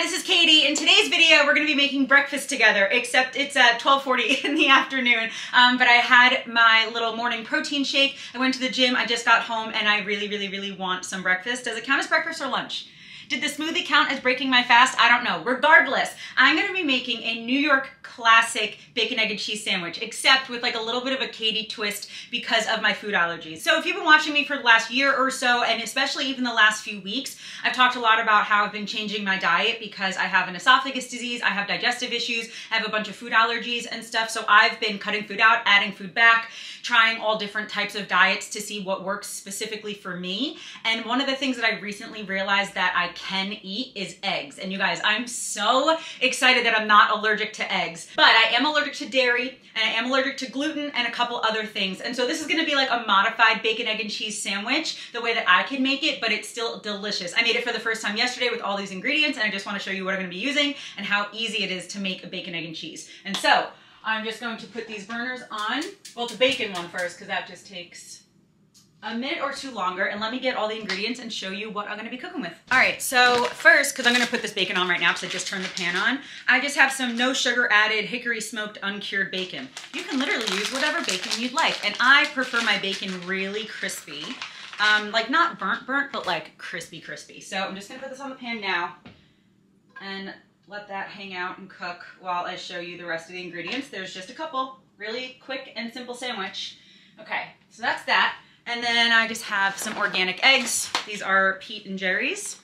Hi, this is Katie. In today's video, we're going to be making breakfast together, except it's at 12:40 in the afternoon. But I had my little morning protein shake. I went to the gym. I just got home and I really want some breakfast. Does it count as breakfast or lunch? Did the smoothie count as breaking my fast? I don't know. Regardless, I'm going to be making a New York classic bacon, egg, and cheese sandwich, except with like a little bit of a Katie twist because of my food allergies. So if you've been watching me for the last year or so, and especially even the last few weeks, I've talked a lot about how I've been changing my diet because I have an esophagus disease, I have digestive issues, I have a bunch of food allergies and stuff. So I've been cutting food out, adding food back, trying all different types of diets to see what works specifically for me. And one of the things that I recently realized that I can eat is eggs. And you guys, I'm so excited that I'm not allergic to eggs, but I am allergic to dairy and I am allergic to gluten and a couple other things. And so this is gonna be like a modified bacon, egg, and cheese sandwich, the way that I can make it, but it's still delicious. I made it for the first time yesterday with all these ingredients, and I just wanna show you what I'm gonna be using and how easy it is to make a bacon, egg, and cheese. And so I'm just going to put these burners on, well, the bacon one first, because that just takes a minute or two longer, and let me get all the ingredients and show you what I'm gonna be cooking with. All right, so first, because I'm gonna put this bacon on right now because I just turned the pan on, I just have some no sugar added, hickory smoked, uncured bacon. You can literally use whatever bacon you'd like, and I prefer my bacon really crispy. Like not burnt, but like crispy. So I'm just gonna put this on the pan now and let that hang out and cook while I show you the rest of the ingredients. There's just a couple, really quick and simple sandwich. Okay, so that's that. And then I just have some organic eggs. These are Pete and Jerry's.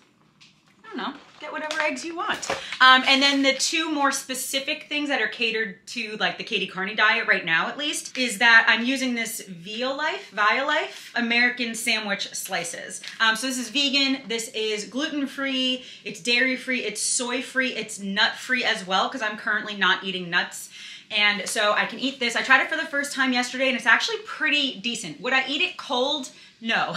I don't know, get whatever eggs you want. And then the two more specific things that are catered to like the Katie Carney diet right now, at least, is that I'm using this Violife American sandwich slices. So this is vegan, this is gluten-free, it's dairy-free, it's soy-free, it's nut-free as well, because I'm currently not eating nuts. And so I can eat this. I tried it for the first time yesterday and it's actually pretty decent. Would I eat it cold? No,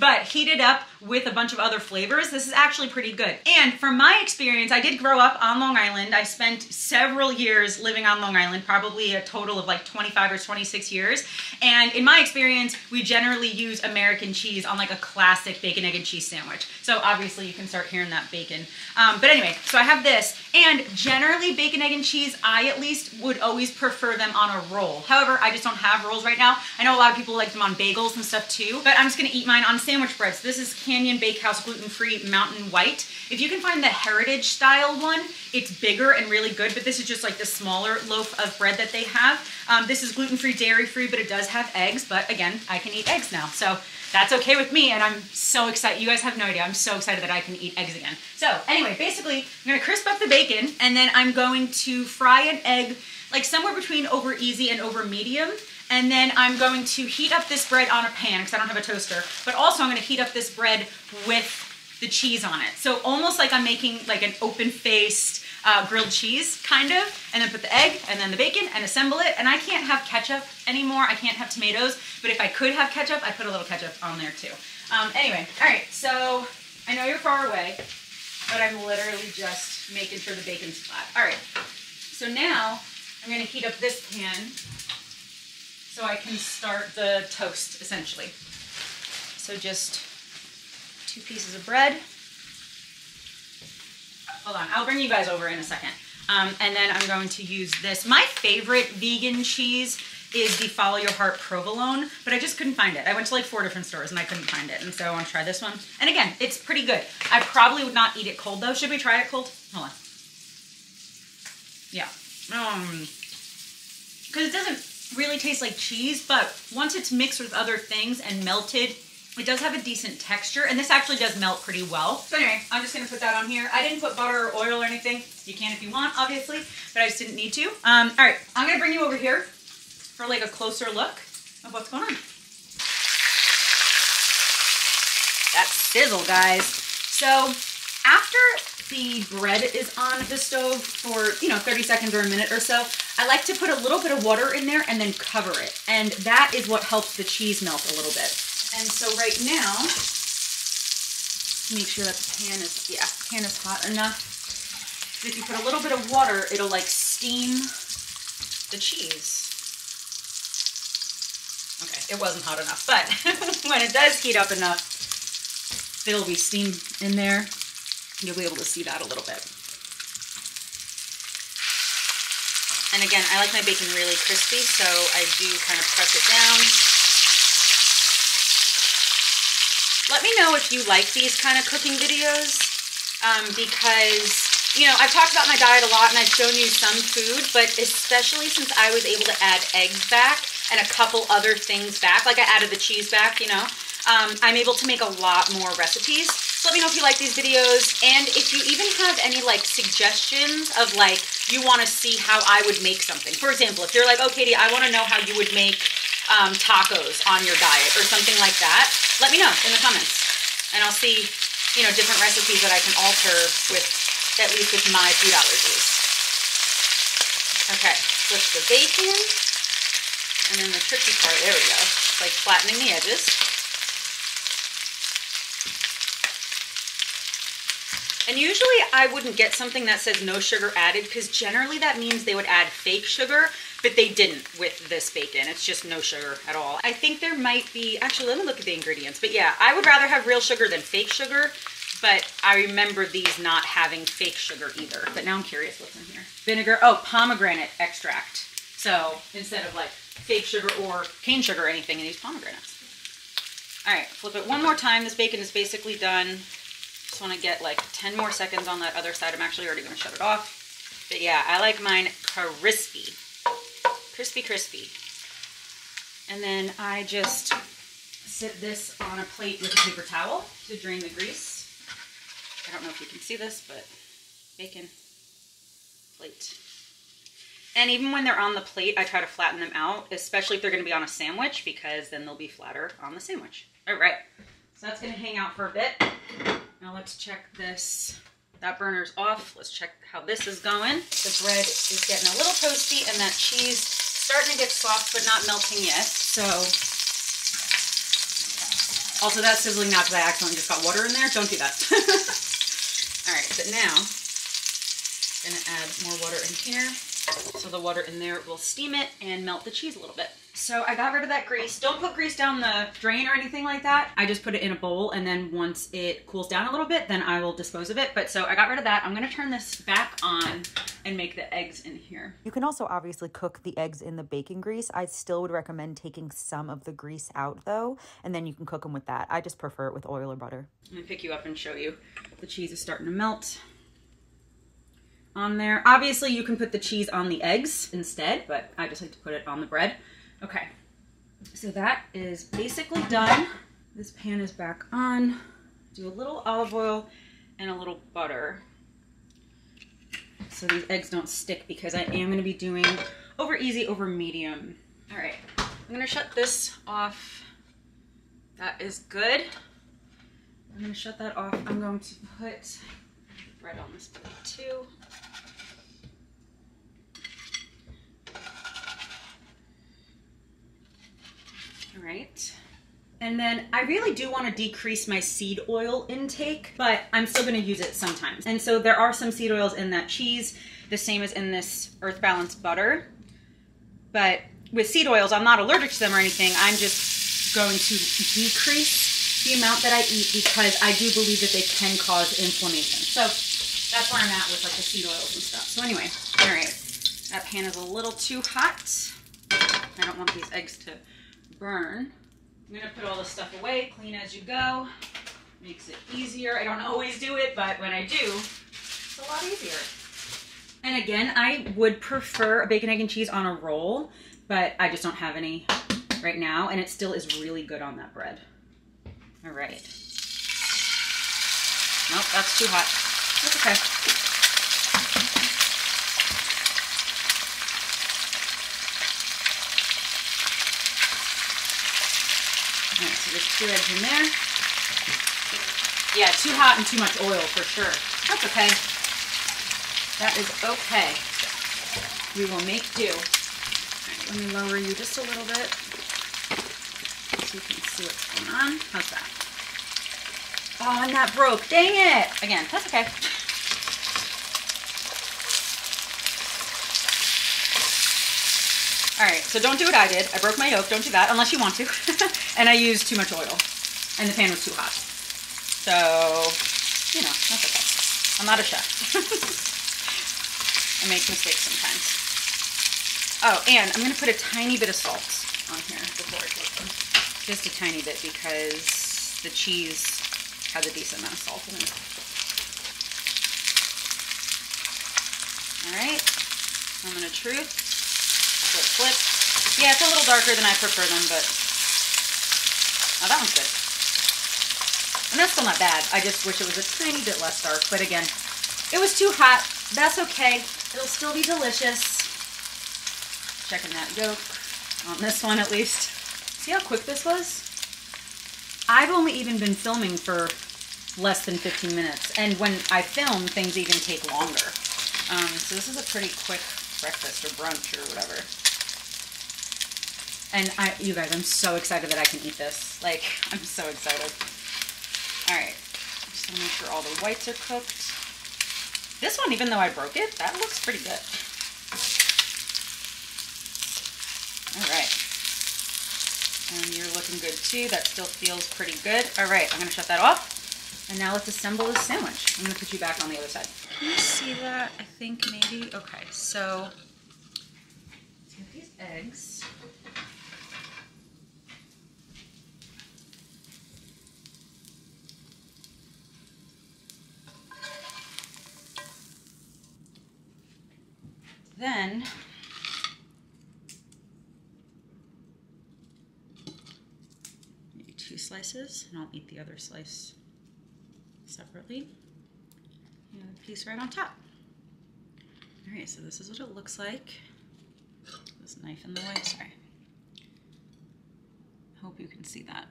but heated up with a bunch of other flavors, this is actually pretty good. And from my experience, I did grow up on Long Island. I spent several years living on Long Island, probably a total of like 25 or 26 years. And in my experience, we generally use American cheese on like a classic bacon, egg, and cheese sandwich. So obviously you can start hearing that bacon. But anyway, so I have this, and generally bacon, egg, and cheese, I at least would always prefer them on a roll. However, I just don't have rolls right now. I know a lot of people like them on bagels and stuff too, but I'm just gonna eat mine on sandwich bread. So this is Canyon Bakehouse gluten-free Mountain White. If you can find the heritage style one, it's bigger and really good, but this is just like the smaller loaf of bread that they have. This is gluten-free, dairy-free, but it does have eggs, but again, I can eat eggs now. So that's okay with me, and I'm so excited. You guys have no idea. I'm so excited that I can eat eggs again. So anyway, basically, I'm gonna crisp up the bacon, and then I'm going to fry an egg like somewhere between over easy and over medium. And then I'm going to heat up this bread on a pan because I don't have a toaster, but also I'm going to heat up this bread with the cheese on it. So almost like I'm making like an open-faced grilled cheese, kind of, and then put the egg and then the bacon and assemble it. And I can't have ketchup anymore. I can't have tomatoes, but if I could have ketchup, I'd put a little ketchup on there too. Anyway, all right, so I know you're far away, but I'm literally just making sure the bacon's flat. All right, so now I'm going to heat up this pan so I can start the toast, essentially. So just two pieces of bread. Hold on, I'll bring you guys over in a second. And then I'm going to use this. My favorite vegan cheese is the Follow Your Heart provolone, but I just couldn't find it. I went to like 4 different stores and I couldn't find it. And so I want to try this one. And again, it's pretty good. I probably would not eat it cold though. Should we try it cold? Hold on. Yeah. Because it doesn't really tastes like cheese, but once it's mixed with other things and melted, it does have a decent texture, and this actually does melt pretty well. So anyway, I'm just gonna put that on here. I didn't put butter or oil or anything. You can if you want, obviously, but I just didn't need to. All right, I'm gonna bring you over here for like a closer look of what's going on. That sizzle, guys. So after the bread is on the stove for, you know, 30 seconds or a minute or so, I like to put a little bit of water in there and then cover it. And that is what helps the cheese melt a little bit. And so right now, make sure that the pan is, yeah, pan is hot enough. If you put a little bit of water, it'll like steam the cheese. Okay, it wasn't hot enough, but when it does heat up enough, there'll be steam in there. You'll be able to see that a little bit. And again, I like my bacon really crispy, so I do kind of press it down. Let me know if you like these kind of cooking videos, because, you know, I've talked about my diet a lot and I've shown you some food, but especially since I was able to add eggs back and a couple other things back, like I added the cheese back, you know, I'm able to make a lot more recipes. So let me know if you like these videos, and if you even have any like suggestions of like you want to see how I would make something. For example, if you're like, oh Katie, I want to know how you would make tacos on your diet or something like that, let me know in the comments, and I'll see, you know, different recipes that I can alter with, at least with my food allergies. Okay, flip the bacon, and then the tricky part, there we go, it's like flattening the edges. And usually I wouldn't get something that says no sugar added, because generally that means they would add fake sugar, but they didn't with this bacon. It's just no sugar at all. I think there might be, actually let me look at the ingredients, but yeah, I would rather have real sugar than fake sugar, but I remember these not having fake sugar either. But now I'm curious what's in here. Vinegar, oh, pomegranate extract. So instead of like fake sugar or cane sugar or anything, I use pomegranates. All right, flip it one more time. This bacon is basically done. Just want to get like 10 more seconds on that other side. I'm actually already going to shut it off. But yeah, I like mine crispy. Crispy, crispy. And then I just sit this on a plate with a paper towel to drain the grease. I don't know if you can see this, but bacon plate. And even when they're on the plate, I try to flatten them out, especially if they're going to be on a sandwich, because then they'll be flatter on the sandwich. All right. So that's going to hang out for a bit. Now let's check this. That burner's off. Let's check how this is going. The bread is getting a little toasty, and that cheese starting to get soft but not melting yet. So, also that's sizzling now because I accidentally just got water in there. Don't do that. All right, but now I'm gonna add more water in here. So the water in there will steam it and melt the cheese a little bit. So I got rid of that grease. Don't put grease down the drain or anything like that. I just put it in a bowl, and then once it cools down a little bit, then I will dispose of it. But so I got rid of that. I'm gonna turn this back on and make the eggs in here. You can also obviously cook the eggs in the bacon grease. I still would recommend taking some of the grease out though, and then you can cook them with that. I just prefer it with oil or butter. I'm gonna pick you up and show you. The cheese is starting to melt on there. Obviously you can put the cheese on the eggs instead, but I just like to put it on the bread. Okay, so that is basically done. This pan is back on. Do a little olive oil and a little butter so these eggs don't stick, because I am going to be doing over easy, over medium. All right, I'm going to shut this off. That is good. I'm going to shut that off. I'm going to put bread on this plate too. All right, and then I really do want to decrease my seed oil intake, but I'm still going to use it sometimes. And so there are some seed oils in that cheese, the same as in this Earth Balance butter. But with seed oils, I'm not allergic to them or anything. I'm just going to decrease the amount that I eat, because I do believe that they can cause inflammation. So that's where I'm at with like the seed oils and stuff. So anyway, all right, that pan is a little too hot. I don't want these eggs to burn. I'm gonna put all this stuff away, clean as you go. Makes it easier. I don't always do it, but when I do, it's a lot easier. And again, I would prefer a bacon, egg, and cheese on a roll, but I just don't have any right now, and it still is really good on that bread. All right. Nope, that's too hot. That's okay. All right, so there's two eggs in there. Yeah, too hot and too much oil for sure. That's okay. That is okay. We will make do. All right, let me lower you just a little bit so you can see what's going on. How's that? Oh, and that broke. Dang it. Again, that's okay. All right, so don't do what I did. I broke my yolk. Don't do that unless you want to. And I used too much oil, and the pan was too hot. So, you know, that's okay. I'm not a chef. I make mistakes sometimes. Oh, and I'm going to put a tiny bit of salt on here before I cook them. Just a tiny bit because the cheese has a decent amount of salt in it. All right, moment of truth. Flip, flip. Yeah, it's a little darker than I prefer them, but oh, that one's good. And that's still not bad. I just wish it was a tiny bit less dark. But again, it was too hot. That's okay. It'll still be delicious. Checking that yolk on this one at least. See how quick this was? I've only even been filming for less than 15 minutes. And when I film, things even take longer. So this is a pretty quick breakfast or brunch or whatever. And you guys, I'm so excited that I can eat this. Like, I'm so excited. All right, just gonna make sure all the whites are cooked. This one, even though I broke it, that looks pretty good. All right, and you're looking good too. That still feels pretty good. All right, I'm gonna shut that off. And now let's assemble this sandwich. I'm gonna put you back on the other side. Can you see that? I think maybe, okay, so let's get these eggs. Then maybe 2 slices, and I'll eat the other slice separately. The other piece right on top. All right, so this is what it looks like. This knife in the way, sorry. I hope you can see that.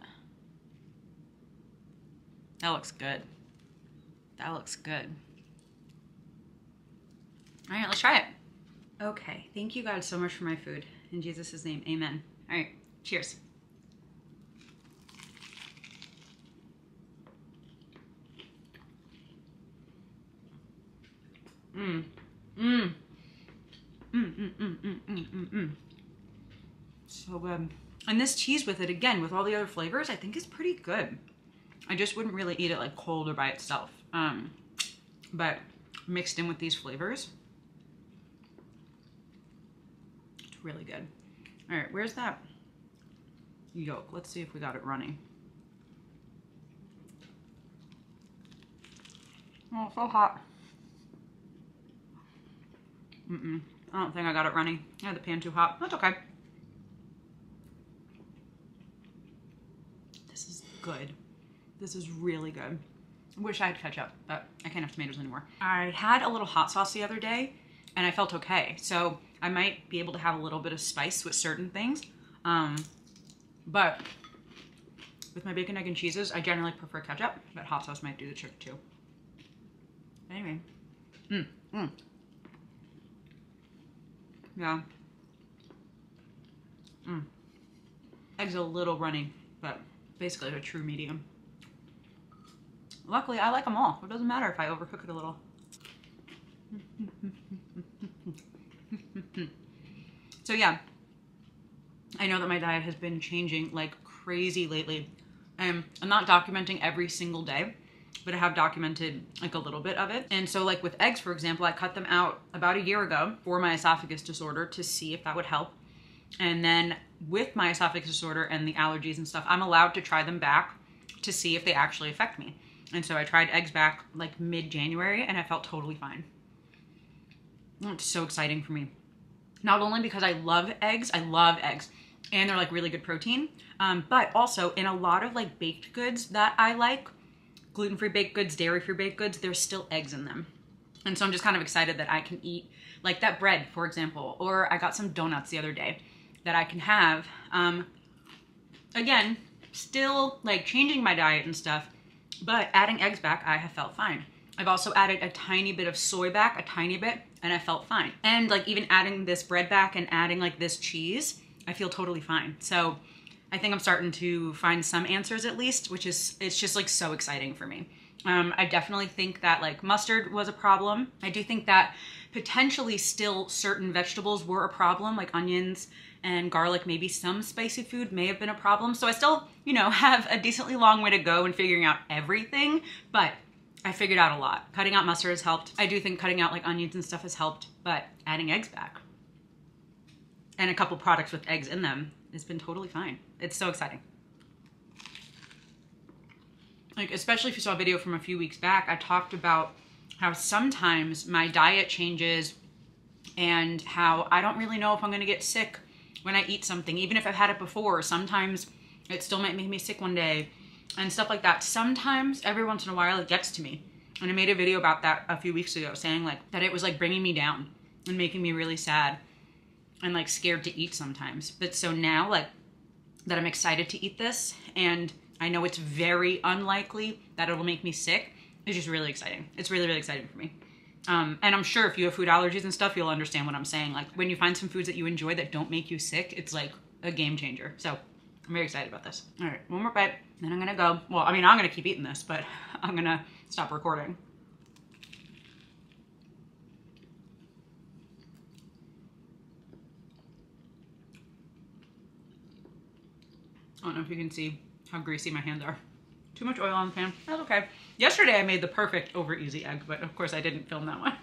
That looks good. That looks good. All right, let's try it. Okay, thank you God so much for my food. In Jesus' name, amen. All right, cheers. So good. And this cheese with it, again, with all the other flavors, I think is pretty good. I just wouldn't really eat it like cold or by itself. But mixed in with these flavors, really good. All right, where's that yolk? Let's see if we got it running. Oh, so hot. I don't think I got it running. I had the pan too hot. That's okay. This is good. This is really good. I wish I had ketchup, but I can't have tomatoes anymore. I had a little hot sauce the other day and I felt okay. So I might be able to have a little bit of spice with certain things, but with my bacon, egg, and cheeses, I generally prefer ketchup, but hot sauce might do the trick too. Anyway, yeah, egg's a little runny, but basically a true medium. Luckily, I like them all. It doesn't matter if I overcook it a little. So yeah, I know that my diet has been changing like crazy lately. I'm not documenting every single day, but I have documented like a little bit of it. And so like with eggs, for example, I cut them out about a year ago for my esophagus disorder to see if that would help. And then with my esophagus disorder and the allergies and stuff, I'm allowed to try them back to see if they actually affect me. And so I tried eggs back like mid-January and I felt totally fine. It's so exciting for me. Not only because I love eggs, and they're like really good protein, but also in a lot of like baked goods that I like, gluten-free baked goods, dairy-free baked goods, there's still eggs in them. And so I'm just kind of excited that I can eat like that bread, for example, or I got some donuts the other day that I can have. Again, still like changing my diet and stuff, but adding eggs back, I have felt fine. I've also added a tiny bit of soy back, a tiny bit, and I felt fine. And like even adding this bread back and adding like this cheese, I feel totally fine. So I think I'm starting to find some answers at least, which is, it's just like so exciting for me. I definitely think that like mustard was a problem. I do think that potentially still certain vegetables were a problem, like onions and garlic, maybe some spicy food may have been a problem. So I still, you know, have a decently long way to go in figuring out everything, but I figured out a lot. Cutting out mustard has helped. I do think cutting out like onions and stuff has helped, but adding eggs back, and a couple products with eggs in them. It's been totally fine. It's so exciting. Like, especially if you saw a video from a few weeks back, I talked about how sometimes my diet changes and how I don't really know if I'm going to get sick when I eat something, even if I've had it before. Sometimes it still might make me sick one day and stuff like that. Sometimes every once in a while it gets to me. And I made a video about that a few weeks ago saying like that it was like bringing me down and making me really sad and like scared to eat sometimes. But so now like that I'm excited to eat this and I know it's very unlikely that it'll make me sick. It's just really exciting. It's really, really exciting for me. And I'm sure if you have food allergies and stuff, you'll understand what I'm saying. Like when you find some foods that you enjoy that don't make you sick, it's like a game changer. So I'm very excited about this. All right, one more bite, then I'm gonna go. Well, I mean, I'm gonna keep eating this, but I'm gonna stop recording. I don't know if you can see how greasy my hands are. Too much oil on the pan. That's okay. Yesterday I made the perfect over easy egg, but of course I didn't film that one.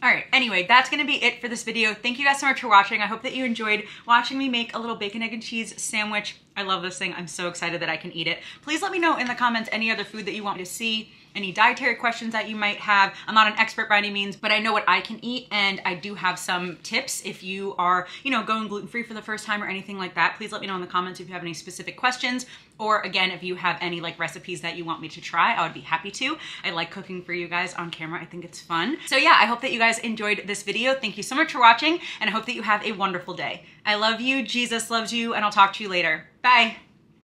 All right, anyway, that's gonna be it for this video. Thank you guys so much for watching. I hope that you enjoyed watching me make a little bacon, egg, and cheese sandwich. I love this thing. I'm so excited that I can eat it. Please let me know in the comments any other food that you want me to see, any dietary questions that you might have. I'm not an expert by any means, but I know what I can eat, and I do have some tips if you are, you know, going gluten-free for the first time or anything like that. Please let me know in the comments if you have any specific questions, or again, if you have any like recipes that you want me to try, I would be happy to. I like cooking for you guys on camera. I think it's fun. So yeah, I hope that you guys enjoyed this video. Thank you so much for watching, and I hope that you have a wonderful day. I love you, Jesus loves you, and I'll talk to you later. Bye.